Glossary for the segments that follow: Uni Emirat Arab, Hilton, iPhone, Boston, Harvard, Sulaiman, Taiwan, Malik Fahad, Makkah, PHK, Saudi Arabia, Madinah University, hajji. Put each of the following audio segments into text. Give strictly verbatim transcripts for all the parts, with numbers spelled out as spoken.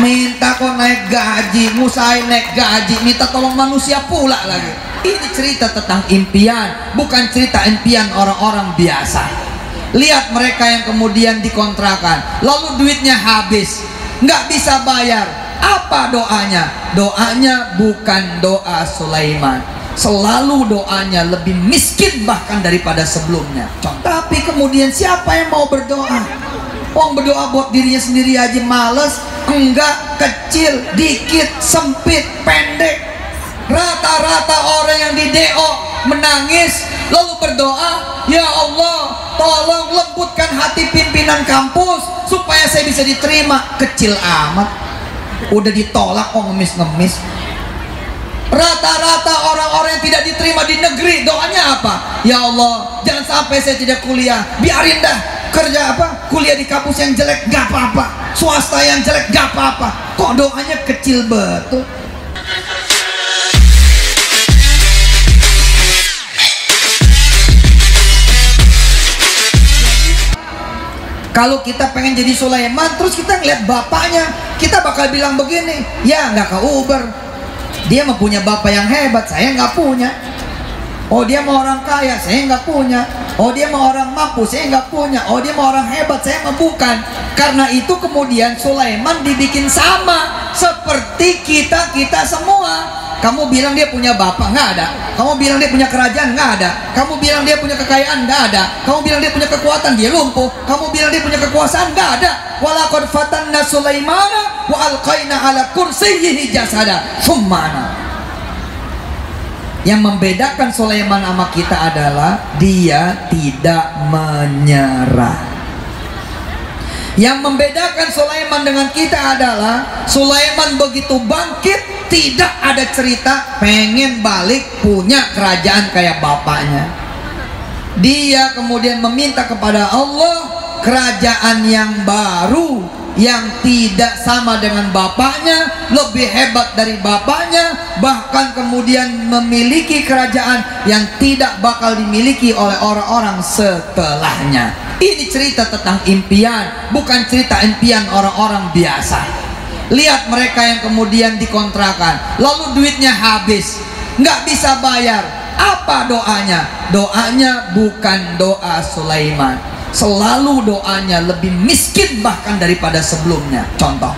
minta kok naik gaji, Musai naik gaji, minta tolong manusia pula lagi. Ini cerita tentang impian, bukan cerita impian orang-orang biasa. Lihat mereka yang kemudian dikontrakan, lalu duitnya habis, nggak bisa bayar. Apa doanya? Doanya bukan doa Sulaiman. Selalu doanya lebih miskin bahkan daripada sebelumnya. Tapi kemudian siapa yang mau berdoa? Wong berdoa buat dirinya sendiri aja males, enggak, kecil, dikit, sempit, pendek. Rata-rata orang yang di D O menangis lalu berdoa, ya Allah tolong lembutkan hati pimpinan kampus supaya saya bisa diterima. Kecil amat, udah ditolak kok ngemis-ngemis. Rata-rata orang-orang yang tidak diterima di negeri doanya apa? Ya Allah jangan sampai saya tidak kuliah, biarin dah kerja apa kuliah di kampus yang jelek gak apa-apa, swasta yang jelek gak apa-apa. Kok doanya kecil betul? Kalau kita pengen jadi Sulaiman, terus kita ngeliat bapaknya, kita bakal bilang begini, ya nggak ke Uber, dia mau punya bapak yang hebat, saya nggak punya. Oh dia mau orang kaya, saya nggak punya. Oh dia mau orang mampu, saya nggak punya. Oh dia mau orang hebat, saya mah bukan. Karena itu kemudian Sulaiman dibikin sama seperti kita kita semua. Kamu bilang dia punya bapak, nggak ada. Kamu bilang dia punya kerajaan, nggak ada. Kamu bilang dia punya kekayaan, nggak ada. Kamu bilang dia punya kekuatan, dia lumpuh. Kamu bilang dia punya kekuasaan, nggak ada. Walaqad fatanna Sulaimana wa alqaina ala kursiyyihi jasada tsumma. Yang membedakan Sulaiman sama kita adalah dia tidak menyerah. Yang membedakan Sulaiman dengan kita adalah Sulaiman begitu bangkit tidak ada cerita pengen balik punya kerajaan kayak bapaknya. Dia kemudian meminta kepada Allah kerajaan yang baru yang tidak sama dengan bapaknya, lebih hebat dari bapaknya, bahkan kemudian memiliki kerajaan yang tidak bakal dimiliki oleh orang-orang setelahnya. Ini cerita tentang impian, bukan cerita impian orang-orang biasa. Lihat mereka yang kemudian dikontrakan, lalu duitnya habis, nggak bisa bayar. Apa doanya? Doanya bukan doa Sulaiman. Selalu doanya lebih miskin bahkan daripada sebelumnya. Contoh,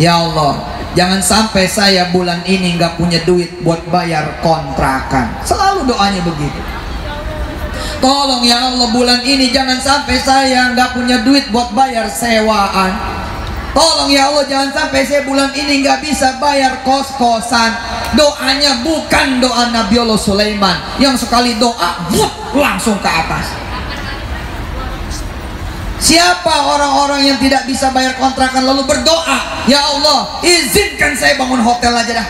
ya Allah jangan sampai saya bulan ini nggak punya duit buat bayar kontrakan. Selalu doanya begitu. Tolong ya Allah bulan ini jangan sampai saya nggak punya duit buat bayar sewaan. Tolong ya Allah jangan sampai saya bulan ini nggak bisa bayar kos-kosan. Doanya bukan doa Nabi Allah Sulaiman yang sekali doa wuh, langsung ke atas. Siapa orang-orang yang tidak bisa bayar kontrakan lalu berdoa, ya Allah izinkan saya bangun hotel aja dah,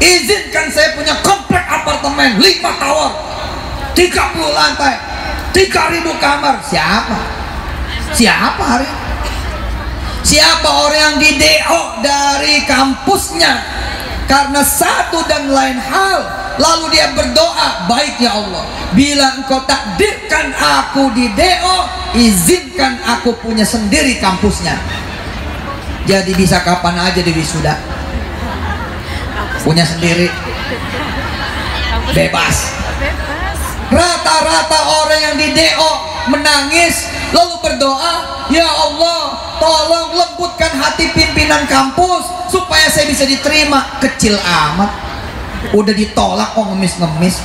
izinkan saya punya komplek apartemen lima tower tiga puluh lantai, tiga ribu kamar. Siapa? Siapa hari? Siapa orang yang di D O dari kampusnya karena satu dan lain hal lalu dia berdoa, baik ya Allah bila engkau takdirkan aku di D O izinkan aku punya sendiri kampusnya, jadi bisa kapan aja di wisuda punya sendiri, bebas. Rata-rata orang yang di D O menangis lalu berdoa, ya Allah tolong lembutkan hati pimpinan kampus supaya saya bisa diterima. Kecil amat, udah ditolak kok ngemis-ngemis.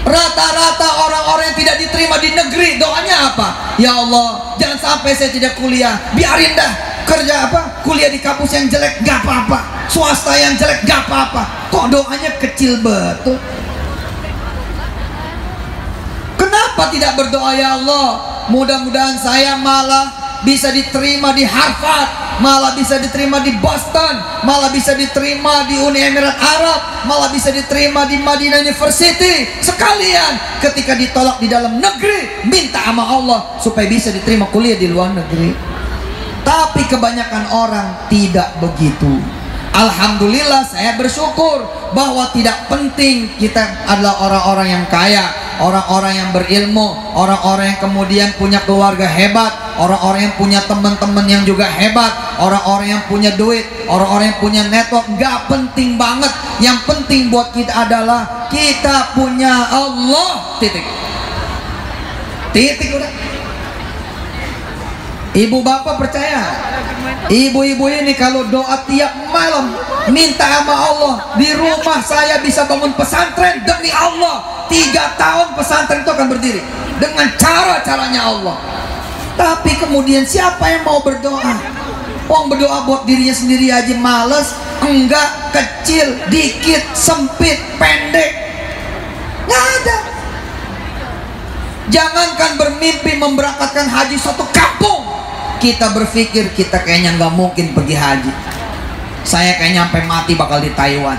Rata-rata orang-orang yang tidak diterima di negeri doanya apa? Ya Allah jangan sampai saya tidak kuliah, biarin dah kerja apa kuliah di kampus yang jelek gak apa-apa, swasta yang jelek gak apa-apa. Kok doanya kecil betul? Kenapa tidak berdoa, ya Allah mudah-mudahan saya malah bisa diterima di Harvard, malah bisa diterima di Boston, malah bisa diterima di Uni Emirat Arab, malah bisa diterima di Madinah University. Sekalian ketika ditolak di dalam negeri minta sama Allah supaya bisa diterima kuliah di luar negeri. Tapi kebanyakan orang tidak begitu. Alhamdulillah saya bersyukur bahwa tidak penting kita adalah orang-orang yang kaya, orang-orang yang berilmu, orang-orang yang kemudian punya keluarga hebat, orang-orang yang punya teman-teman yang juga hebat, orang-orang yang punya duit, orang-orang yang punya network, nggak penting banget. Yang penting buat kita adalah kita punya Allah. Titik. Titik udah. Ibu bapak percaya, ibu-ibu ini kalau doa tiap malam minta sama Allah, di rumah saya bisa bangun pesantren demi Allah, tiga tahun pesantren itu akan berdiri dengan cara-caranya Allah. Tapi kemudian siapa yang mau berdoa? Wong berdoa buat dirinya sendiri aja males, enggak, kecil, dikit, sempit, pendek, nggak ada. Jangankan bermimpi memberangkatkan haji satu kampung, kita berpikir kita kayaknya nggak mungkin pergi haji, saya kayaknya sampai mati bakal di Taiwan.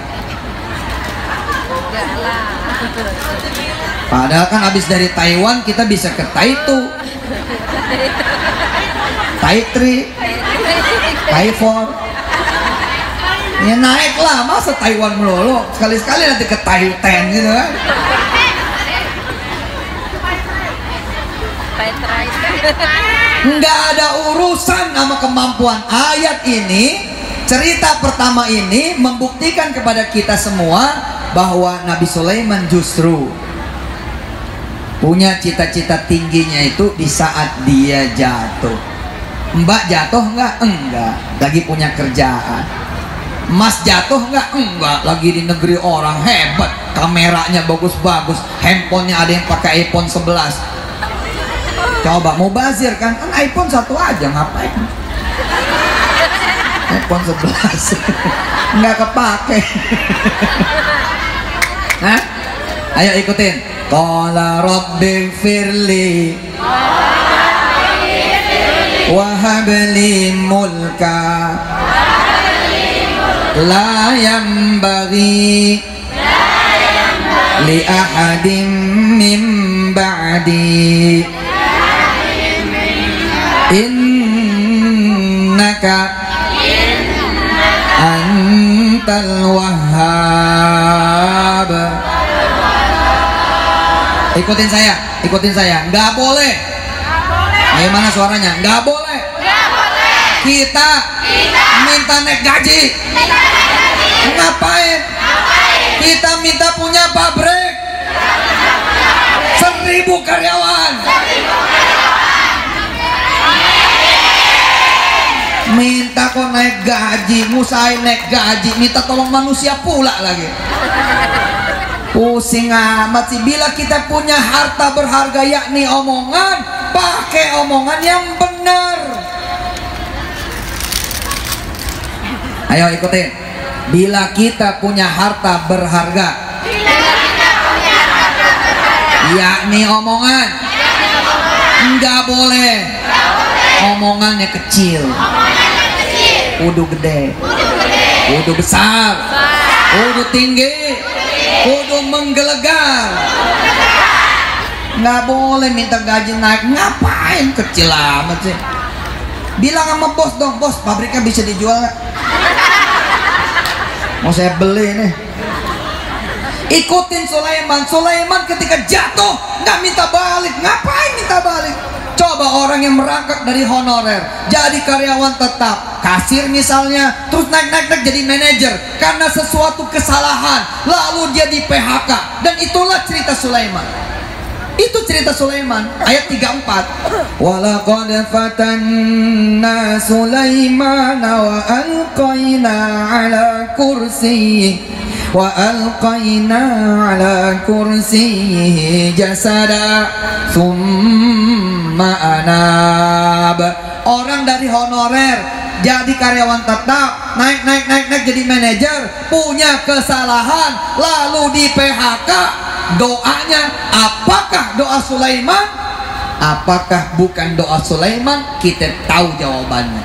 Padahal kan habis dari Taiwan kita bisa ke Taitu, Taitri, Taifon, ya naik lah, masa Taiwan melulu, sekali-sekali nanti ke Taiten gitu kan. Nggak ada urusan sama kemampuan. Ayat ini, cerita pertama ini membuktikan kepada kita semua bahwa Nabi Sulaiman justru punya cita-cita tingginya itu di saat dia jatuh. Mbak jatuh nggak? Enggak, lagi punya kerjaan. Mas jatuh nggak? Enggak, lagi di negeri orang hebat, kameranya bagus-bagus, handphonenya ada yang pakai iPhone sebelas. Coba mau bazir kan, kan iPhone satu aja ngapain? iPhone sebelas nggak kepake. Hah? Ayo ikutin. Qala rabbi firli wa habli mulka la yanbaghi li ahadim min ba'di innaka antal wahhab. Ikutin saya, ikutin saya. Nggak boleh. Ayo mana suaranya? Nggak boleh. Kita minta naik gaji. Ngapain? Kita minta punya pabrik. Seribu karyawan. Minta kok naik gaji, musahin naik gaji, minta tolong manusia pula lagi. Pusing amat sih. Bila kita punya harta berharga yakni omongan, pakai omongan yang benar. Ayo ikutin. Bila kita punya harta berharga, Bila kita punya harta berharga. yakni omongan, nggak boleh. Omongannya kecil, kudu gede, kudu besar, kudu tinggi, kudu menggelegar. Nggak boleh minta gaji naik, ngapain kecil amat sih? Bilang sama bos dong, bos pabriknya bisa dijual nggak? Mau saya beli nih. Ikutin Sulaiman. Sulaiman ketika jatuh nggak minta balik, ngapain minta balik? Coba orang yang merangkak dari honorer jadi karyawan tetap, kasir misalnya, terus naik-naik jadi manajer karena sesuatu kesalahan, lalu dia di P H K. Dan itulah cerita Sulaiman. Itu cerita Sulaiman, ayat tiga puluh empat. Walaqad fatanna Sulaiman wa alqaina ala kursi wa alqaina ala kursi jasada thumma ma'anab. Orang dari honorer jadi karyawan tetap, naik naik naik naik jadi manajer, punya kesalahan lalu di P H K. Doanya, apakah doa Sulaiman? Apakah bukan doa Sulaiman? Kita tahu jawabannya.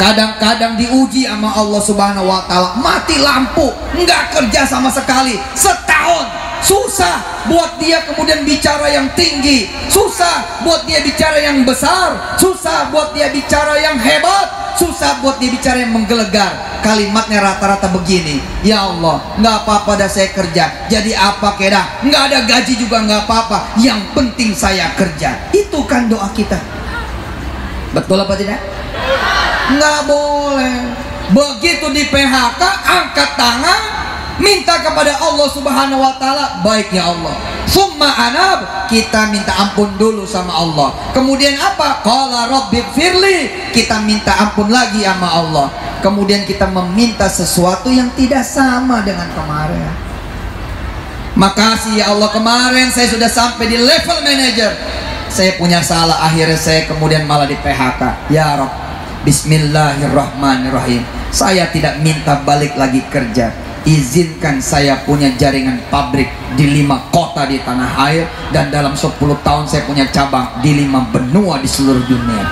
Kadang-kadang diuji sama Allah Subhanahu wa Ta'ala, mati lampu, nggak kerja sama sekali setahun. Susah buat dia kemudian bicara yang tinggi, susah buat dia bicara yang besar, susah buat dia bicara yang hebat, susah buat dia bicara yang menggelegar. Kalimatnya rata-rata begini, ya Allah, nggak apa-apa dah saya kerja, jadi apa kira, nggak ada gaji juga nggak apa-apa, yang penting saya kerja. Itu kan doa kita, betul apa tidak? Nggak boleh. Begitu di P H K, angkat tangan, minta kepada Allah Subhanahu Wa Taala, baik ya Allah. Summa anab, kita minta ampun dulu sama Allah. Kemudian apa? Qala rabbighfirli, kita minta ampun lagi sama Allah. Kemudian kita meminta sesuatu yang tidak sama dengan kemarin. Makasih ya Allah, kemarin saya sudah sampai di level manager. Saya punya salah, akhirnya saya kemudian malah di P H K. Ya Rabb, Bismillahirrahmanirrahim, saya tidak minta balik lagi kerja. Izinkan saya punya jaringan pabrik di lima kota di tanah air, dan dalam sepuluh tahun saya punya cabang di lima benua di seluruh dunia.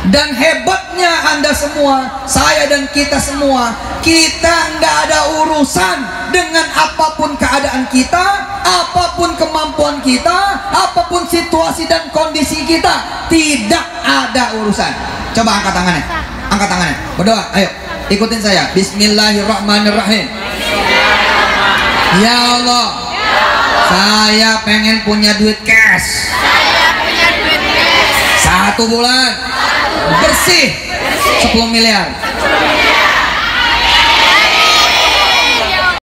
Dan hebatnya Anda semua, saya dan kita semua, kita nggak ada urusan dengan apapun keadaan kita, apapun kemampuan kita, apapun situasi dan kondisi kita, tidak ada urusan. Coba angkat tangannya, angkat tangannya, berdoa, ayo. Ikutin saya. Bismillahirrahmanirrahim. Ya Allah, saya pengen punya duit cash. Satu bulan bersih sepuluh miliar.